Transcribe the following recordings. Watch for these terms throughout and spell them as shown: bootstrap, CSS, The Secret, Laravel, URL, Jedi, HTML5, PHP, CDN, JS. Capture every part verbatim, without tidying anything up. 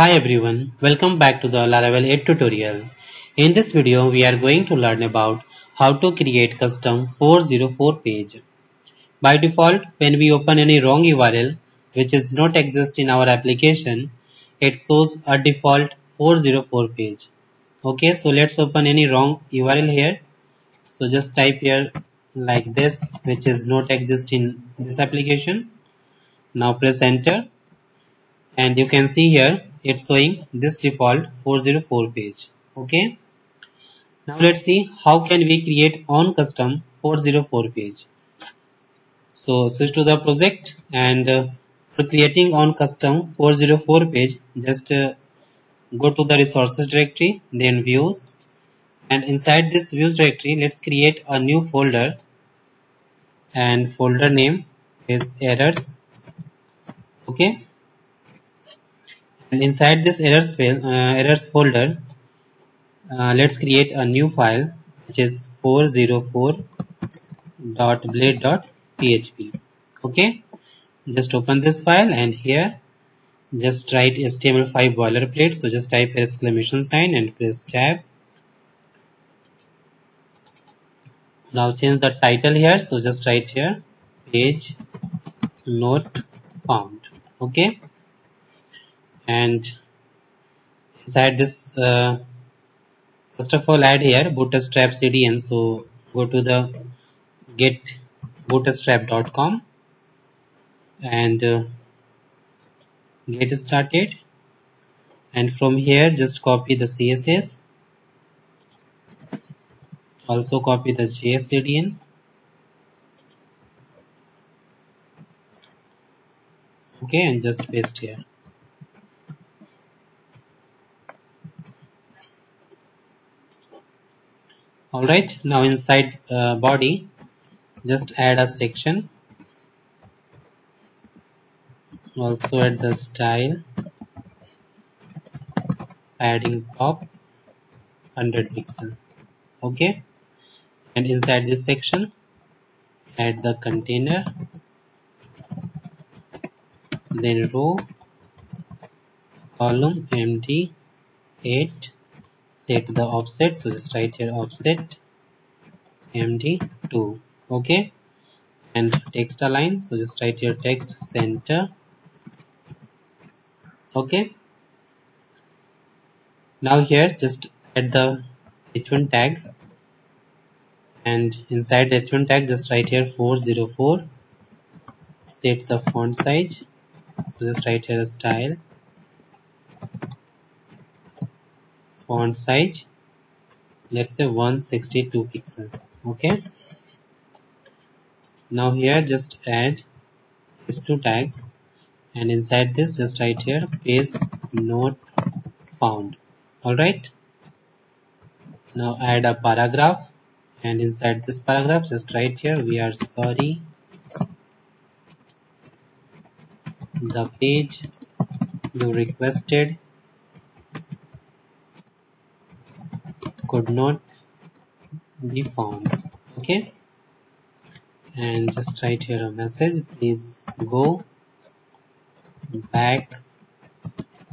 Hi everyone, welcome back to the Laravel eight tutorial. In this video, we are going to learn about how to create custom four oh four page. By default, when we open any wrong U R L which does not exist in our application, it shows a default four oh four page. Okay, so let's open any wrong U R L here. So just type here like this, which is not exist in this application. Now press enter and you can see here it's showing this default four oh four page. Okay, now let's see how can we create on custom four oh four page. So switch to the project, and uh, for creating on custom four oh four page, just uh, go to the resources directory, then views, and inside this views directory let's create a new folder, and folder name is errors. Okay, and inside this errors, fail, uh, errors folder uh, let's create a new file which is four oh four dot blade dot P H P. Okay, just open this file and here just write H T M L five boilerplate. So just type exclamation sign and press tab. Now change the title here, so just write here page not found. Okay, and inside this uh, first of all add here bootstrap C D N. So go to the get bootstrap dot com and uh, get started, and from here just copy the C S S, also copy the J S C D N, okay, and just paste here. Alright, now inside uh, body just add a section, also add the style, adding pop one hundred pixel. Okay, and inside this section add the container, then row, column, empty, eight, set the offset, so just write here offset empty two. Okay, and text align, so just write here text center. Okay, now here just add the H one tag, and inside the H one tag just write here four oh four, set the font size, so just write here style, font size let's say one sixty-two pixel. Okay, now here just add H two tag, and inside this just write here page not found. Alright, now add a paragraph, and inside this paragraph just write here we are sorry the page you requested could not be found. Okay, and just write here a message, please go back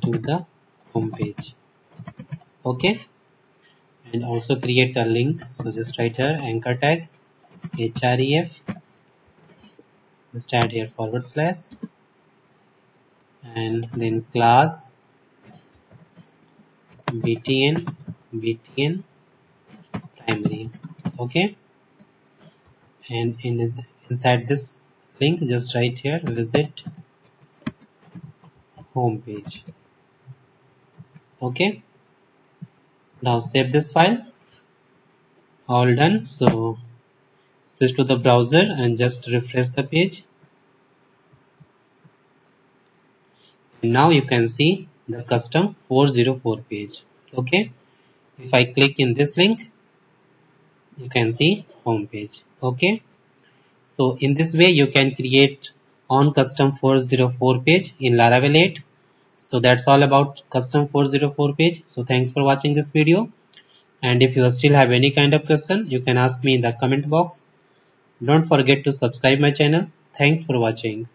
to the home page. Okay, and also create a link, so just write here anchor tag href, just add here forward slash, and then class B T N B T N primary. Okay, and in, inside this link just write here visit home page. Okay, now save this file. All done. So switch to the browser and just refresh the page. And now you can see the custom four oh four page. Okay, if I click in this link, you can see home page. Okay, so in this way you can create on custom four oh four page in Laravel eight. So that's all about custom four oh four page. So thanks for watching this video, and if you still have any kind of question, you can ask me in the comment box. Don't forget to subscribe my channel. Thanks for watching.